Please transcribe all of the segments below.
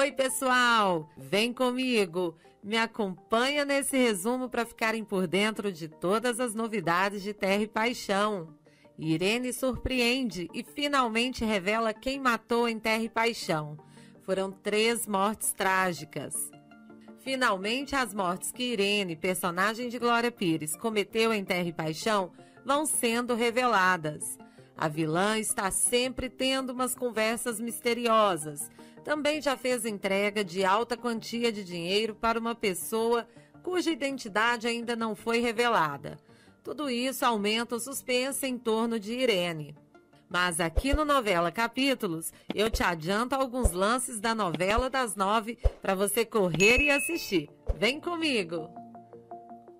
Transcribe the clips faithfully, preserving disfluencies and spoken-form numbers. Oi, pessoal! Vem comigo! Me acompanha nesse resumo para ficarem por dentro de todas as novidades de Terra e Paixão. Irene surpreende e finalmente revela quem matou em Terra e Paixão. Foram três mortes trágicas. Finalmente, as mortes que Irene, personagem de Glória Pires, cometeu em Terra e Paixão vão sendo reveladas. A vilã está sempre tendo umas conversas misteriosas. Também já fez entrega de alta quantia de dinheiro para uma pessoa cuja identidade ainda não foi revelada. Tudo isso aumenta o suspense em torno de Irene. Mas aqui no Novela Capítulos, eu te adianto alguns lances da novela das nove para você correr e assistir. Vem comigo!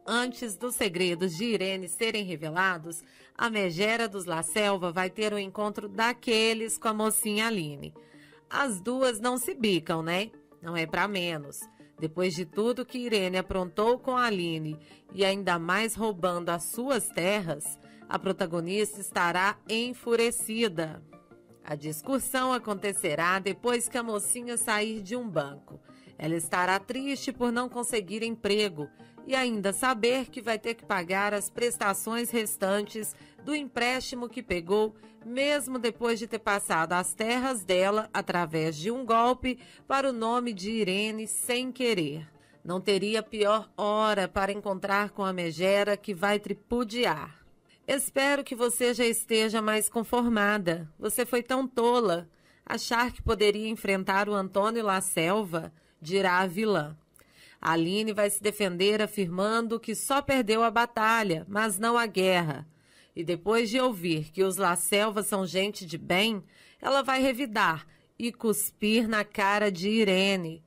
Antes dos segredos de Irene serem revelados, a megera dos La Selva vai ter um encontro daqueles com a mocinha Aline. As duas não se bicam, né? Não é para menos. Depois de tudo que Irene aprontou com a Aline e ainda mais roubando as suas terras, a protagonista estará enfurecida. A discussão acontecerá depois que a mocinha sair de um banco. Ela estará triste por não conseguir emprego e ainda saber que vai ter que pagar as prestações restantes do empréstimo que pegou, mesmo depois de ter passado as terras dela através de um golpe para o nome de Irene sem querer. Não teria pior hora para encontrar com a megera que vai tripudiar. Espero que você já esteja mais conformada. Você foi tão tola. Achar que poderia enfrentar o Antônio La Selva, dirá a vilã. A Aline vai se defender afirmando que só perdeu a batalha, mas não a guerra. E depois de ouvir que os La Selva são gente de bem, ela vai revidar e cuspir na cara de Irene.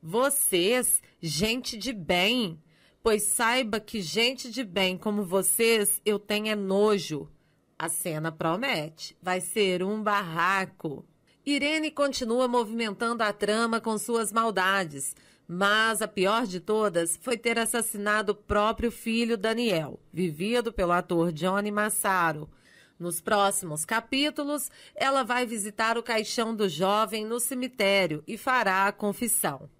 Vocês, gente de bem... Pois saiba que gente de bem como vocês, eu tenho é nojo. A cena promete, vai ser um barraco. Irene continua movimentando a trama com suas maldades, mas a pior de todas foi ter assassinado o próprio filho Daniel, vivido pelo ator Johnny Massaro. Nos próximos capítulos, ela vai visitar o caixão do jovem no cemitério e fará a confissão.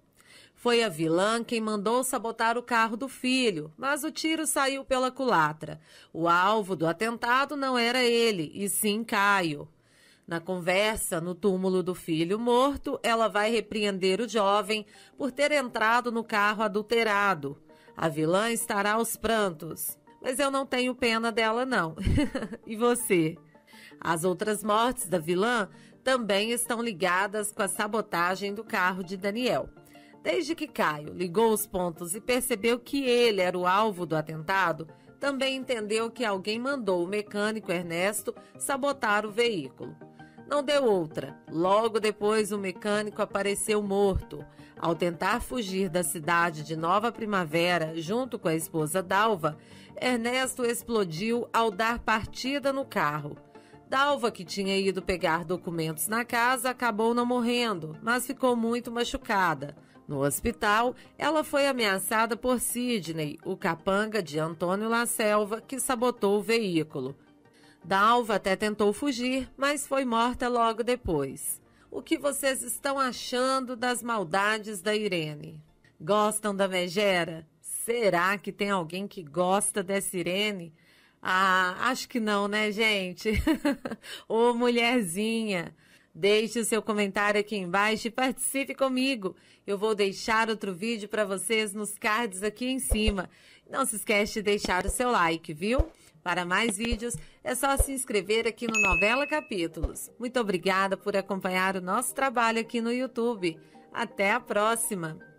Foi a vilã quem mandou sabotar o carro do filho, mas o tiro saiu pela culatra. O alvo do atentado não era ele, e sim Caio. Na conversa no túmulo do filho morto, ela vai repreender o jovem por ter entrado no carro adulterado. A vilã estará aos prantos. Mas eu não tenho pena dela, não. E você? As outras mortes da vilã também estão ligadas com a sabotagem do carro de Daniel. Desde que Caio ligou os pontos e percebeu que ele era o alvo do atentado, também entendeu que alguém mandou o mecânico Ernesto sabotar o veículo. Não deu outra. Logo depois, o mecânico apareceu morto. Ao tentar fugir da cidade de Nova Primavera, junto com a esposa Dalva, Ernesto explodiu ao dar partida no carro. Dalva, que tinha ido pegar documentos na casa, acabou não morrendo, mas ficou muito machucada. No hospital, ela foi ameaçada por Sidney, o capanga de Antônio La Selva, que sabotou o veículo. Dalva até tentou fugir, mas foi morta logo depois. O que vocês estão achando das maldades da Irene? Gostam da megera? Será que tem alguém que gosta dessa Irene? Ah, acho que não, né, gente? Ô, mulherzinha, deixe o seu comentário aqui embaixo e participe comigo. Eu vou deixar outro vídeo para vocês nos cards aqui em cima. Não se esquece de deixar o seu like, viu? Para mais vídeos, é só se inscrever aqui no Novela Capítulos. Muito obrigada por acompanhar o nosso trabalho aqui no YouTube. Até a próxima!